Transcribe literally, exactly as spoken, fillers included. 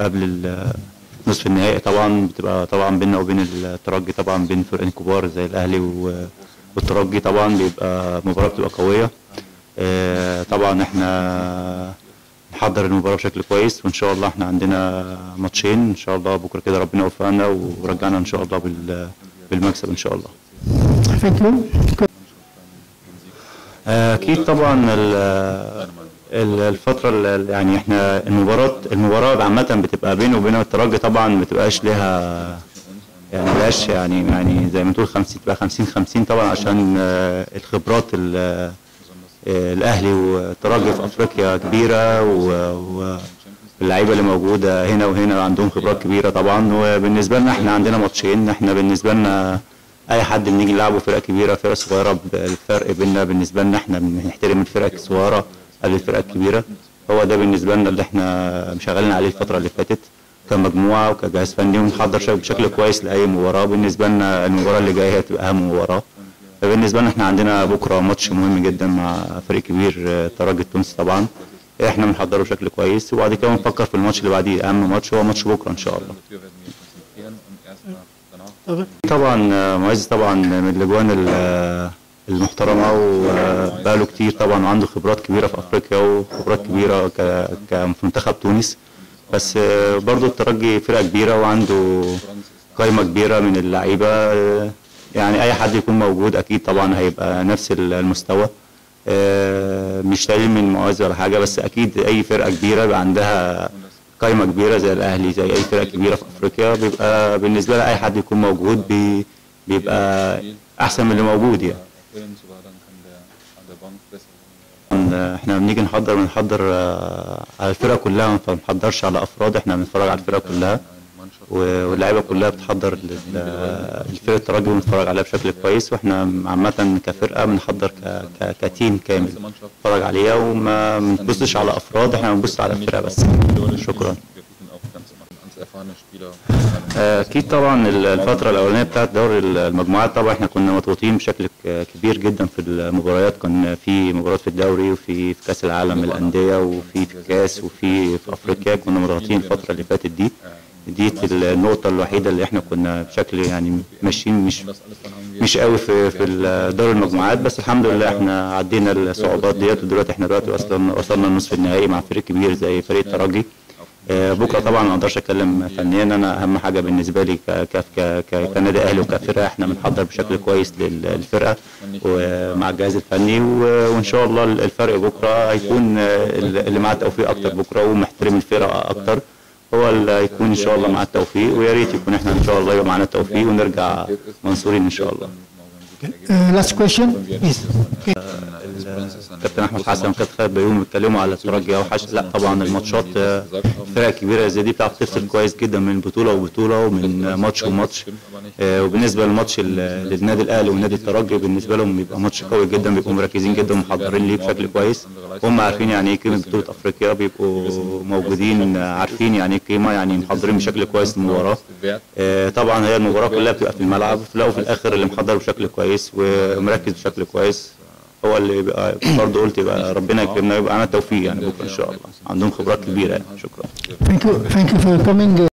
قبل نصف النهائي طبعا بتبقى طبعا بيننا وبين الترجي، طبعا بين فرقين كبار زي الاهلي والترجي، طبعا بيبقى مباراه بتبقى قويه. طبعا احنا نحضر المباراه بشكل كويس، وان شاء الله احنا عندنا ماتشين ان شاء الله بكره كده ربنا يوفقنا ورجعنا ان شاء الله بالمكسب ان شاء الله. اكيد طبعا الفترة يعني احنا المباراة المباراة عامة بتبقى بينه وبين الترجي، طبعا ما بتبقاش لها يعني بلاش يعني يعني زي ما تقول خمسين، تبقى خمسين خمسين طبعا، عشان الخبرات الاهلي والترجي في افريقيا كبيرة، واللعيبة اللي موجودة هنا وهنا عندهم خبرات كبيرة طبعا. وبالنسبة لنا احنا عندنا ماتشين، احنا بالنسبة لنا اي حد بنيجي نلعبه فرقة كبيرة فرقة صغيرة، الفرق بيننا بالنسبة لنا احنا بنحترم الفرق الصغيرة قبل الفرقه الكبيره. هو ده بالنسبه لنا اللي احنا مشغلين عليه الفتره اللي فاتت كمجموعه وكجهاز فني، ونحضر بشكل كويس لاي مباراه. بالنسبه لنا المباراه اللي جايه هتبقى اهم مباراه بالنسبه لنا. احنا عندنا بكره ماتش مهم جدا مع فريق كبير الترجي التونسي، طبعا احنا بنحضره بشكل كويس، وبعد كده نفكر في الماتش اللي بعديه. اهم ماتش هو ماتش بكره ان شاء الله. طبعا معز طبعا من الاجوان المحترمه وبقاله كتير طبعا، وعنده خبرات كبيره في افريقيا وخبرات كبيره كمنتخب تونس، بس برضه الترجي فرقه كبيره وعنده قايمه كبيره من اللعيبه، يعني اي حد يكون موجود اكيد طبعا هيبقى نفس المستوى، مش تقليل من معاذ ولا حاجه، بس اكيد اي فرقه كبيره بيبقى عندها قايمه كبيره زي الاهلي زي اي فرقه كبيره في افريقيا، بيبقى بالنسبه لها اي حد يكون موجود بي بيبقى احسن من اللي موجود يعني. احنا بنيجي نحضر بنحضر على الفرقه كلها، ما بنحضرش على افراد، احنا بنتفرج على الفرقه كلها، واللعيبه كلها بتحضر الفرقه الترجي بنتفرج عليها بشكل كويس، واحنا عامه كفرقه بنحضر كتيم كامل بنتفرج عليها، وما بنبصش على افراد، احنا بنبص على الفرقه بس. شكرا. اكيد طبعا الفتره الاولانيه بتاعت دوري المجموعات طبعا احنا كنا مضغوطين بشكل كبير جدا في المباريات، كان في مباريات في الدوري وفي في كاس العالم للانديه وفي في الكاس وفي في افريقيا، كنا مضغوطين الفتره اللي فاتت دي دي النقطه الوحيده اللي احنا كنا بشكل يعني ماشيين مش مش قوي في في دوري المجموعات، بس الحمد لله احنا عدينا الصعوبات ديت، ودلوقتي احنا دلوقتي اصلا وصلنا لنصف النهائي مع فريق كبير زي فريق الترجي. بكره طبعا ما اقدرش اتكلم فنيا، انا اهم حاجه بالنسبه لي ك كنادي اهلي وكفرقه احنا بنحضر بشكل كويس للفرقه ومع الجهاز الفني، وان شاء الله الفرق بكره هيكون اللي معاه التوفيق اكتر بكره ومحترم الفرقه اكتر، هو اللي هيكون ان شاء الله معاه التوفيق، ويا ريت يكون احنا ان شاء الله يبقى معانا التوفيق ونرجع منصورين ان شاء الله. لاست كويشن كابتن احمد حسن كابتن خالد بيومي بيتكلموا على الترجي او حاجه؟ لا طبعا الماتشات فرقه كبيره زي دي بتعرف تفصل كويس جدا من بطوله وبطوله ومن ماتش وماتش، وبالنسبه للماتش للنادي الاهلي والنادي الترجي بالنسبه لهم بيبقى ماتش قوي جدا، بيبقوا مركزين جدا ومحضرين ليه بشكل كويس، هم عارفين يعني ايه قيمه بطوله افريقيا، بيبقوا موجودين عارفين يعني ايه قيمه، يعني محضرين بشكل كويس المباراه. طبعا هي المباراه كلها بتبقى في الملعب، تلاقوا في الاخر اللي محضر بشكل كويس ومركز بشكل كويس هو اللي يبقى برضه. قلت يبقى ربنا يكرمنا ويبقى عنا التوفيق يعني بكره ان شاء الله، عندهم خبرات كبيره يعني. شكرا.